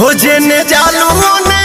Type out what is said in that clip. हो जालू।